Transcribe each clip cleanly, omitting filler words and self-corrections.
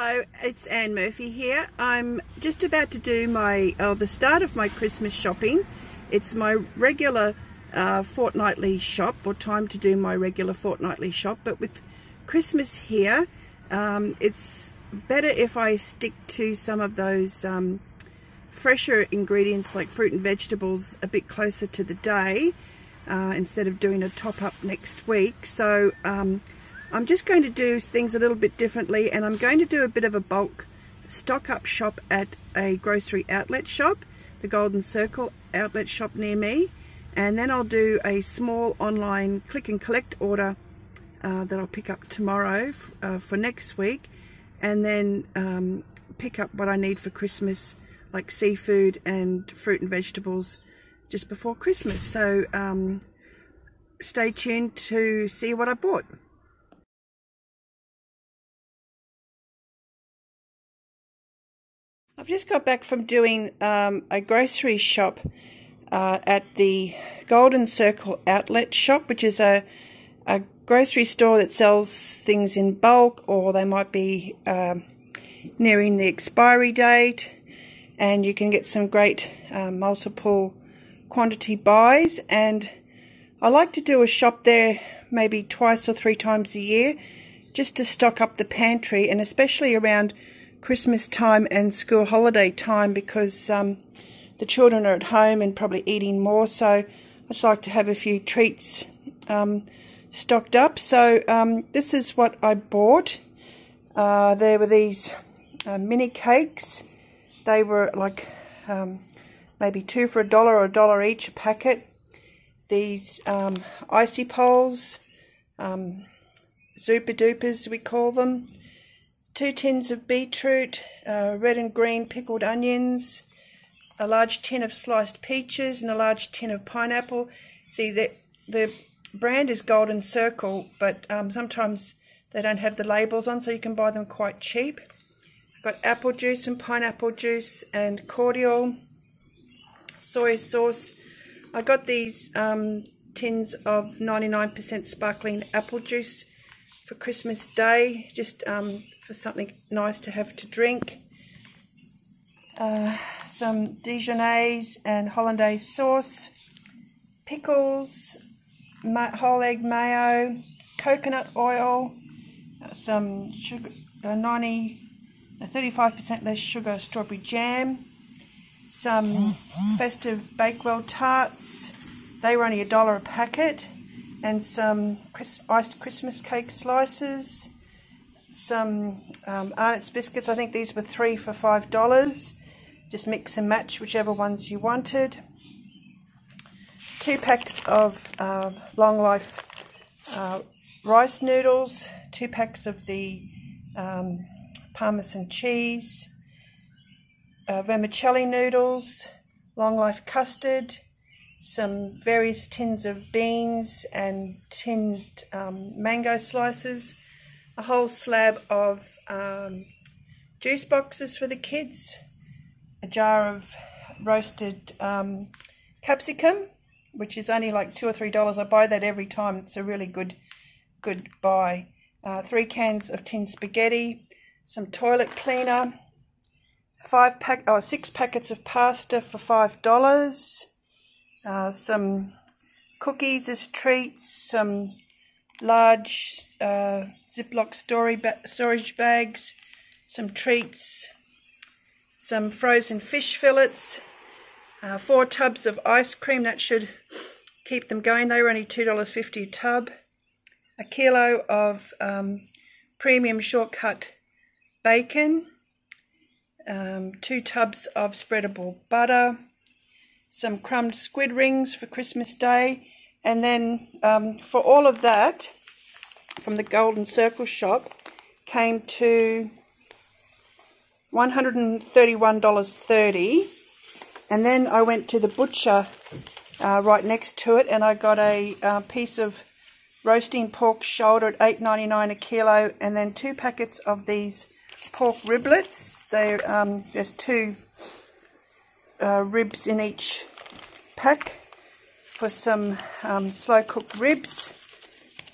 Hello, it's Anne Murphy here. I'm just about to do my the start of my Christmas shopping. It's my regular fortnightly shop, or time to do my regular fortnightly shop, but with Christmas here it's better if I stick to some of those fresher ingredients like fruit and vegetables a bit closer to the day instead of doing a top-up next week. So I'm just going to do things a little bit differently, and I'm going to do a bit of a bulk stock up shop at a grocery outlet shop, the Golden Circle outlet shop near me, and then I'll do a small online click and collect order that I'll pick up tomorrow for next week, and then pick up what I need for Christmas, like seafood and fruit and vegetables, just before Christmas. So stay tuned to see what I bought. I've just got back from doing a grocery shop at the Golden Circle outlet shop, which is a grocery store that sells things in bulk, or they might be nearing the expiry date, and you can get some great multiple quantity buys. And I like to do a shop there maybe twice or three times a year, just to stock up the pantry, and especially around Christmas time and school holiday time, because the children are at home and probably eating more, so I just like to have a few treats stocked up. So this is what I bought. There were these mini cakes. They were like maybe two for $1 or $1 each a packet. These icy poles, Zupa Dupas we call them. 2 tins of beetroot, red and green pickled onions, a large tin of sliced peaches, and a large tin of pineapple. See, the brand is Golden Circle, but sometimes they don't have the labels on, so you can buy them quite cheap. I've got apple juice and pineapple juice and cordial, soy sauce. I got these tins of 99% sparkling apple juice for Christmas Day, just for something nice to have to drink. Some Dijonnaise and Hollandaise sauce, pickles, whole egg mayo, coconut oil, some sugar, 35% less sugar strawberry jam, some festive Bakewell tarts. They were only $1 a packet. And some iced Christmas cake slices, some Arnott's biscuits. I think these were 3 for $5. Just mix and match whichever ones you wanted. 2 packs of long life rice noodles, 2 packs of the parmesan cheese, vermicelli noodles, long life custard, some various tins of beans and tinned mango slices, a whole slab of juice boxes for the kids, a jar of roasted capsicum, which is only like $2 or $3. I buy that every time. It's a really good buy. 3 cans of tinned spaghetti, some toilet cleaner, 6 packets of pasta for $5. Some cookies as treats, some large Ziploc storage bags, some treats, some frozen fish fillets, 4 tubs of ice cream. That should keep them going. They were only $2.50 a tub. A kilo of premium shortcut bacon, 2 tubs of spreadable butter, some crumbed squid rings for Christmas Day. And then for all of that from the Golden Circle shop came to $131.30. And then I went to the butcher right next to it, and I got a piece of roasting pork shoulder at $8.99 a kilo, and then 2 packets of these pork riblets. There's 2 ribs in each pack, for some slow cooked ribs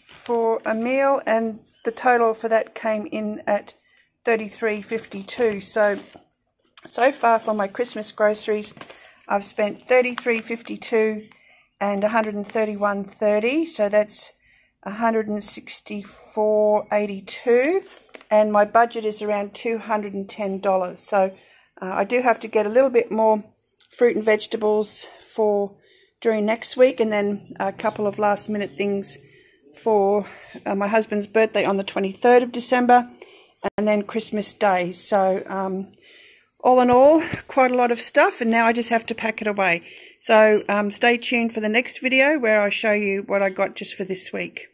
for a meal, and the total for that came in at $33.52. So far for my Christmas groceries, I've spent $33.52 and $131.30, so that's $164.82, and my budget is around $210. So I do have to get a little bit more fruit and vegetables for during next week, and then a couple of last minute things for my husband's birthday on the 23rd of December, and then Christmas Day. So all in all, quite a lot of stuff, and now I just have to pack it away. So stay tuned for the next video where I show you what I got just for this week.